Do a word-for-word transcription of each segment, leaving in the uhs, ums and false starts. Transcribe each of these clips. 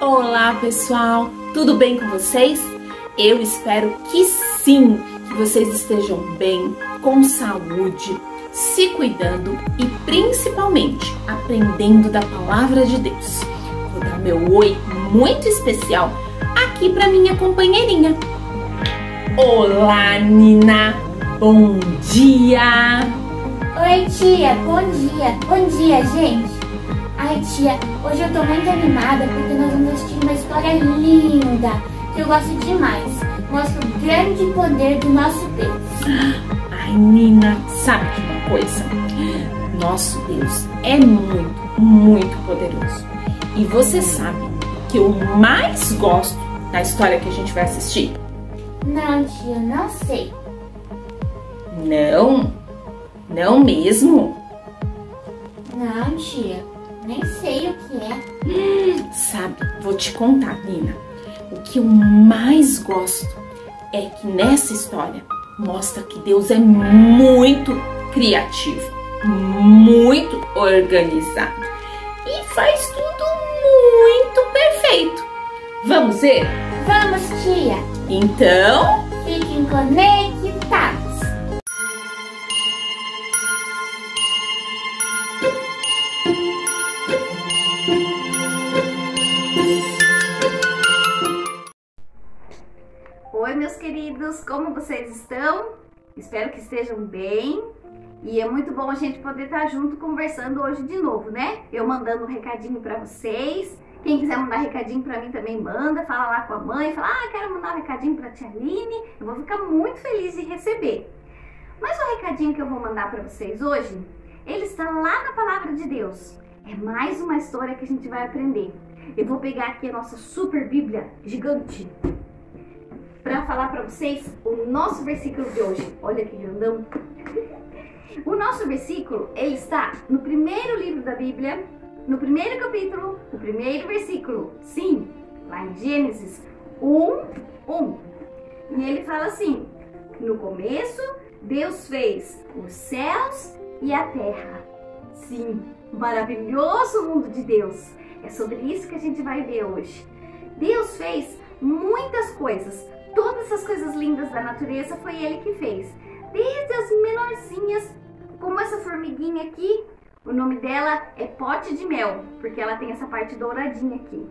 Olá pessoal, tudo bem com vocês? Eu espero que sim, que vocês estejam bem, com saúde, se cuidando e principalmente aprendendo da palavra de Deus. Vou dar meu oi muito especial aqui para minha companheirinha. Olá Nina, bom dia! Oi tia, bom dia, bom dia gente! Ai tia, hoje eu tô muito animada porque nós vamos assistir uma história linda que eu gosto demais. Mostra o grande poder do nosso Deus. Ai Nina, sabe de uma coisa? Nosso Deus é muito, muito poderoso. E você sabe que eu mais gosto da história que a gente vai assistir? Não tia, não sei. Não? Não mesmo? Não tia, nem sei o que é. Hum, sabe, vou te contar Nina. O que eu mais gosto é que nessa história mostra que Deus é muito criativo, muito organizado e faz tudo muito perfeito. Vamos ver? Vamos tia! Então, fiquem conectados! Queridos, como vocês estão? Espero que estejam bem e é muito bom a gente poder estar junto conversando hoje de novo, né? Eu mandando um recadinho para vocês. Quem quiser mandar recadinho para mim também manda, fala lá com a mãe, fala, ah, quero mandar um recadinho para a tia Aline, eu vou ficar muito feliz de receber. Mas o recadinho que eu vou mandar para vocês hoje, ele está lá na palavra de Deus. É mais uma história que a gente vai aprender. Eu vou pegar aqui a nossa super Bíblia gigante para falar para vocês o nosso versículo de hoje. Olha que grandão! O nosso versículo, ele está no primeiro livro da Bíblia, no primeiro capítulo, no primeiro versículo. Sim, lá em Gênesis um, um. E ele fala assim: no começo, Deus fez os céus e a terra. Sim, o maravilhoso mundo de Deus. É sobre isso que a gente vai ver hoje. Deus fez muitas coisas. Todas essas coisas lindas da natureza foi ele que fez. Desde as menorzinhas, como essa formiguinha aqui, o nome dela é pote de mel, porque ela tem essa parte douradinha aqui.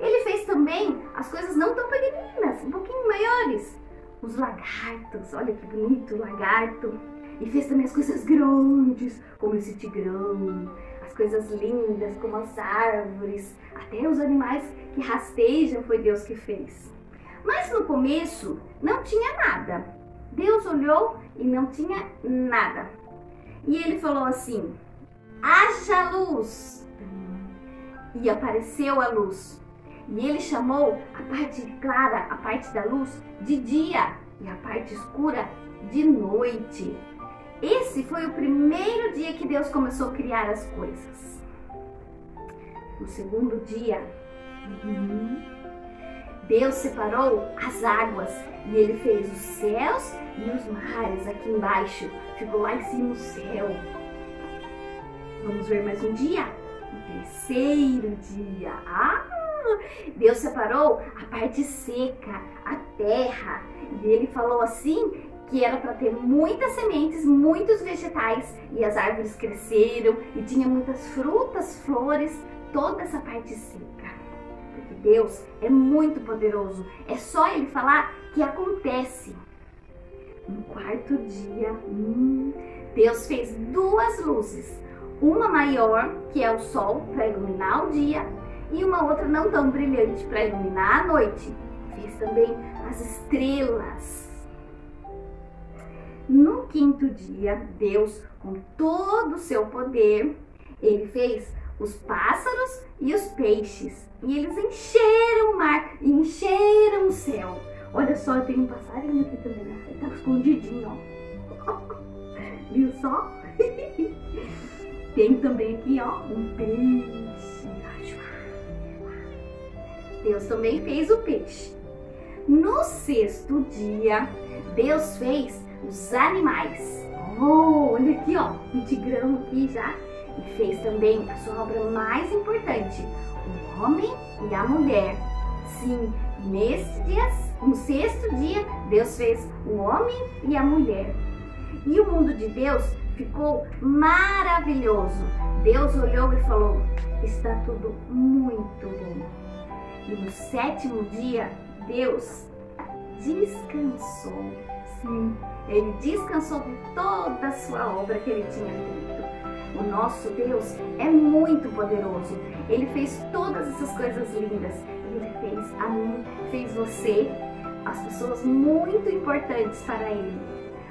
Ele fez também as coisas não tão pequeninas, um pouquinho maiores. Os lagartos, olha que bonito o lagarto. E fez também as coisas grandes, como esse tigrão. As coisas lindas, como as árvores, até os animais que rastejam foi Deus que fez. Mas no começo não tinha nada. Deus olhou e não tinha nada. E ele falou assim: haja luz! E apareceu a luz. E ele chamou a parte clara, a parte da luz, de dia. E a parte escura, de noite. Esse foi o primeiro dia que Deus começou a criar as coisas. No segundo dia, Deus separou as águas e ele fez os céus e os mares aqui embaixo. Ficou lá em cima o céu. Vamos ver mais um dia? O terceiro dia. Ah, Deus separou a parte seca, a terra. E ele falou assim que era para ter muitas sementes, muitos vegetais. E as árvores cresceram e tinha muitas frutas, flores, toda essa parte seca. Deus é muito poderoso, é só ele falar que acontece. No quarto dia, hum, Deus fez duas luzes, uma maior, que é o sol, para iluminar o dia, e uma outra não tão brilhante, para iluminar a noite. Fez também as estrelas. No quinto dia, Deus, com todo o seu poder, ele fez os pássaros e os peixes. E eles encheram o mar e encheram o céu. Olha só, tem um passarinho aqui também. Ele tá escondidinho, ó. Viu só? Tem também aqui, ó, um peixe. Deus também fez o peixe. No sexto dia, Deus fez os animais. Oh, olha aqui, ó, um tigrão aqui já. E fez também a sua obra mais importante, o homem e a mulher. Sim, nesse dia, no sexto dia, Deus fez o homem e a mulher. E o mundo de Deus ficou maravilhoso. Deus olhou e falou, está tudo muito bom. E no sétimo dia, Deus descansou. Sim, ele descansou de toda a sua obra que ele tinha feito. O nosso Deus é muito poderoso. Ele fez todas essas coisas lindas. Ele fez a mim, fez você, as pessoas muito importantes para ele.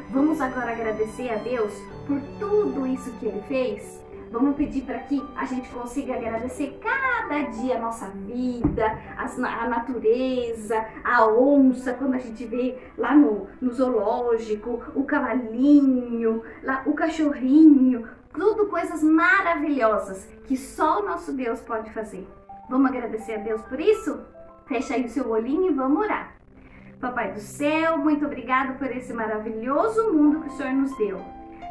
Vamos agora agradecer a Deus por tudo isso que ele fez. Vamos pedir para que a gente consiga agradecer cada dia a nossa vida, a natureza, a onça, quando a gente vê lá no, no zoológico, o cavalinho, lá, o cachorrinho, tudo coisas maravilhosas que só o nosso Deus pode fazer. Vamos agradecer a Deus por isso? Fecha aí o seu olhinho e vamos orar. Papai do céu, muito obrigado por esse maravilhoso mundo que o Senhor nos deu.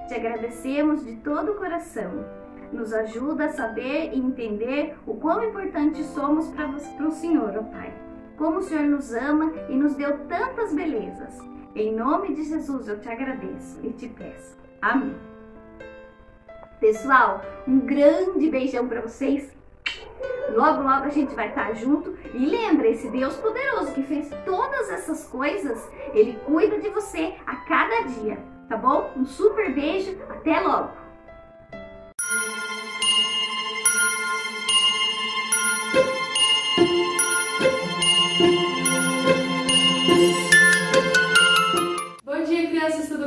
Te agradecemos de todo o coração. Nos ajuda a saber e entender o quão importante somos para o Senhor, ó Pai. Como o Senhor nos ama e nos deu tantas belezas. Em nome de Jesus eu te agradeço e te peço. Amém. Pessoal, um grande beijão para vocês. Logo, logo a gente vai estar junto. E lembra, esse Deus poderoso que fez todas essas coisas, ele cuida de você a cada dia, tá bom? Um super beijo, até logo!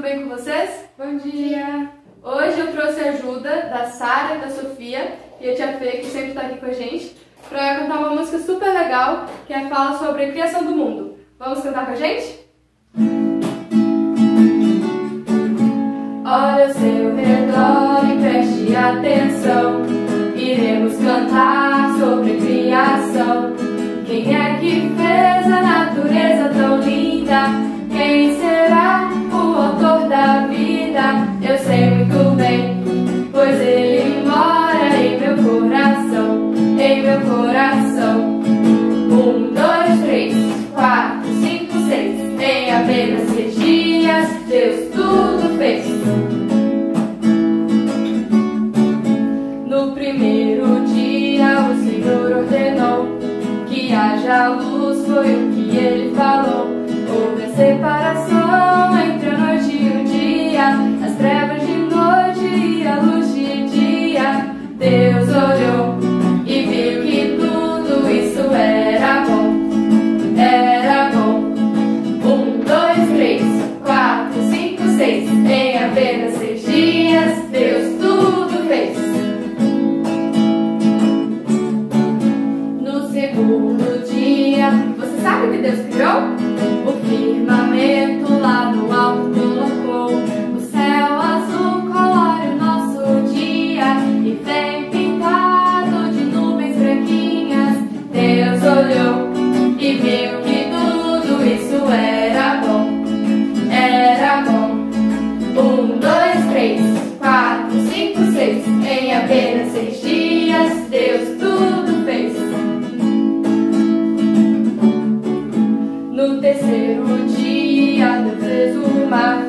Bem com vocês? Bom dia! Hoje eu trouxe a ajuda da Sara, da Sofia e a Tia Fê, que sempre está aqui com a gente, para cantar uma música super legal que é, fala sobre a criação do mundo. Vamos cantar com a gente? Olha ao seu redor e preste atenção, iremos cantar sobre a criação. Quem é que fez a natureza tão linda? Quem será o autor da vida? Eu sei muito bem, pois ele mora em meu coração, em meu coração. Um, dois, três, quatro, cinco, seis. Em apenas seis dias, Deus tudo fez. No primeiro dia o Senhor ordenou que haja luz, foi o que ele falou. Houve a separação entre a noite e o dia, as trevas de noite e a luz de dia. Deus olhou e viu que tudo isso era bom, era bom. Um, dois, três, quatro, cinco, seis. Em apenas seis dias, Deus tudo fez. No segundo dia, você sabe o que Deus criou? O firmamento lá no alto colocou, o céu azul colore o nosso dia e vem pintado de nuvens branquinhas. Deus olhou e viu que tudo isso era bom, era bom. Um, dois, três, quatro, cinco, seis. Em apenas seis dias, Deus tudo fez. No terceiro dia Deus fez o mar,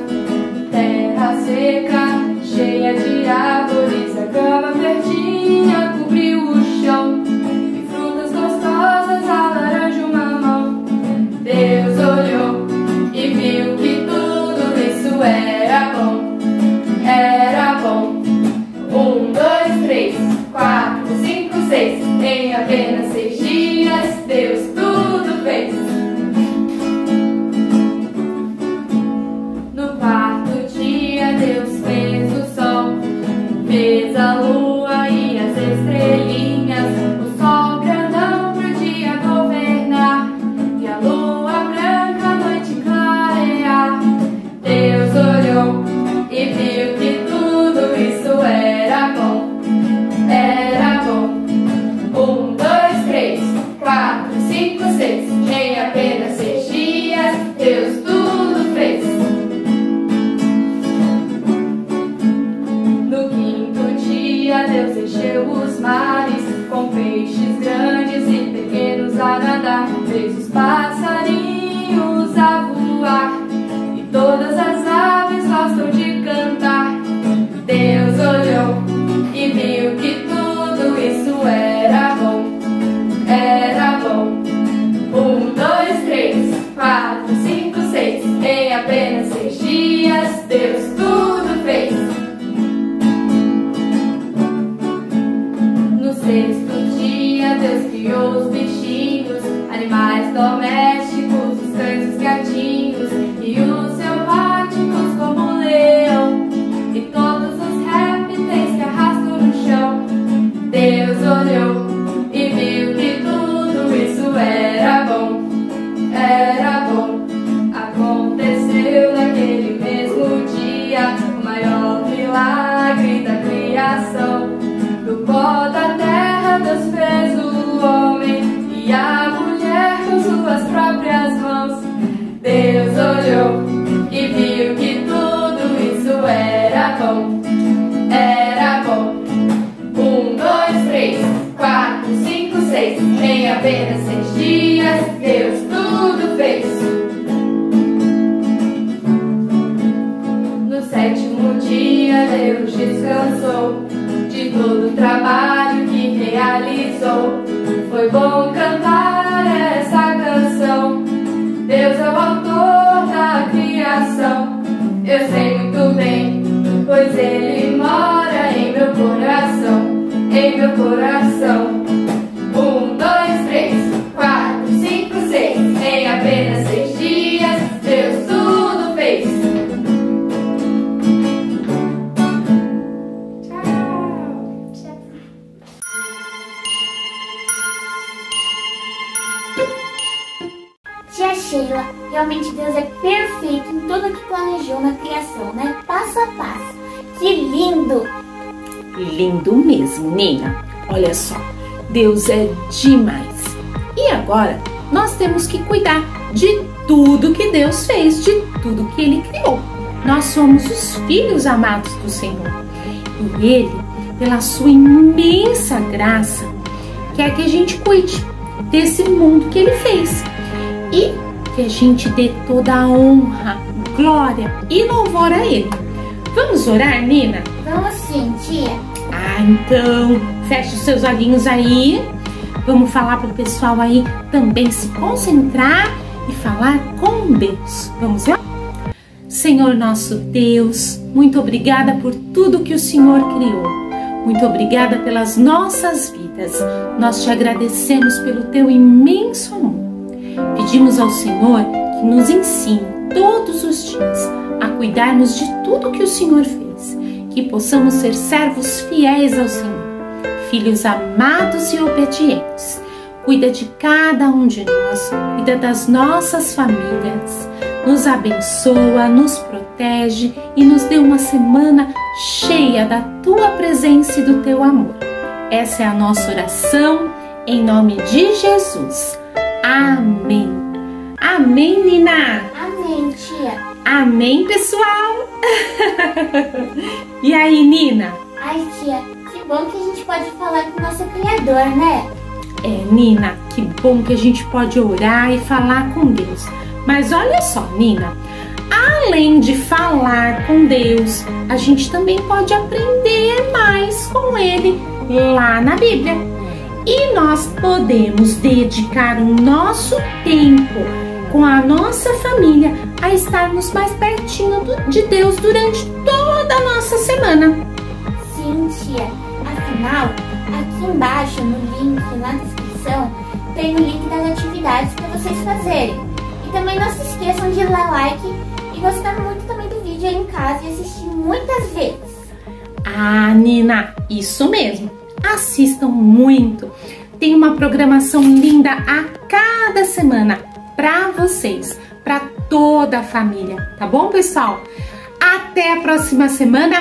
terra seca, cheia de árvores, a grama verdinha cobriu o chão e frutas gostosas, a laranja, o mamão. Deus olhou e viu que tudo isso era bom, era bom. Um, dois, três, quatro, cinco, seis. Em apenas seis dias, Deus tudo fez. fez os passarinhos a voar e todas as aves gostam de cantar. Deus olhou e viu que tudo isso era bom, era bom. Um, dois, três, quatro, cinco, seis. Em apenas seis dias Deus tudo fez. No sexto dia Deus criou os bichinhos, animais domésticos, os cães, os gatinhos e os selváticos como o leão e todos os répteis que arrastam no chão. Deus olhou e viu que tudo isso era bom, era bom. Aconteceu naquele mesmo dia o maior milagre da criação. Do pó da terra Deus fez o homem e a mulher com suas próprias mãos. Deus olhou e viu que tudo isso era bom, era bom. Um, dois, três, quatro, cinco, seis. Em apenas seis dias Deus tudo fez. No sétimo dia Deus descansou de todo o trabalho que realizou. Foi bom cantar essa canção. Deus é o autor da criação. Eu sei muito bem, pois Ele mora em meu coração, em meu coração. Um, dois, três, quatro, cinco, seis. Em apenas seis dias Deus tudo fez. Tia Sheila, realmente Deus é perfeito em tudo que planejou na criação, né? Passo a passo. Que lindo! Lindo mesmo, Nina. Olha só, Deus é demais. E agora, nós temos que cuidar de tudo que Deus fez, de tudo que Ele criou. Nós somos os filhos amados do Senhor. E Ele, pela sua imensa graça, quer que a gente cuide desse mundo que Ele fez. E que a gente dê toda a honra, glória e louvor a Ele. Vamos orar, Nina? Vamos sim, tia. Ah, então, feche os seus olhinhos aí. Vamos falar para o pessoal aí também se concentrar e falar com Deus. Vamos lá? Senhor nosso Deus, muito obrigada por tudo que o Senhor criou. Muito obrigada pelas nossas vidas. Nós te agradecemos pelo teu imenso amor. Pedimos ao Senhor que nos ensine todos os dias a cuidarmos de tudo que o Senhor fez, que possamos ser servos fiéis ao Senhor, filhos amados e obedientes. Cuida de cada um de nós, cuida das nossas famílias, nos abençoa, nos protege e nos dê uma semana cheia da tua presença e do teu amor. Essa é a nossa oração, em nome de Jesus. Amém. Amém, Nina. Amém, tia. Amém, pessoal. E aí, Nina? Ai, tia, que bom que a gente pode falar com o nosso Criador, né? É, Nina, que bom que a gente pode orar e falar com Deus. Mas olha só, Nina, além de falar com Deus, a gente também pode aprender mais com Ele lá na Bíblia. E nós podemos dedicar o nosso tempo com a nossa família a estarmos mais pertinho de Deus durante toda a nossa semana. Sim, tia. Afinal, aqui embaixo no link, na descrição, tem o link das atividades para vocês fazerem. E também não se esqueçam de dar like e gostar muito também do vídeo aí em casa e assistir muitas vezes. Ah, Nina, isso mesmo. Assistam muito. Tem uma programação linda a cada semana para vocês, para toda a família, tá bom, pessoal? Até a próxima semana.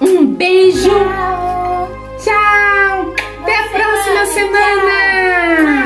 Um beijo. Tchau. Tchau. Até a próxima semana.